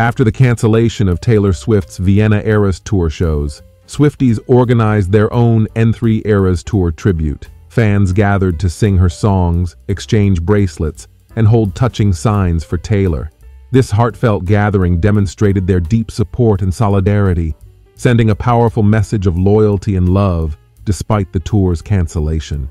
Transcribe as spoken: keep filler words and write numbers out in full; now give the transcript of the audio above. After the cancellation of Taylor Swift's Vienna Eras Tour shows, Swifties organized their own N three Eras Tour tribute. Fans gathered to sing her songs, exchange bracelets, and hold touching signs for Taylor. This heartfelt gathering demonstrated their deep support and solidarity, sending a powerful message of loyalty and love despite the tour's cancellation.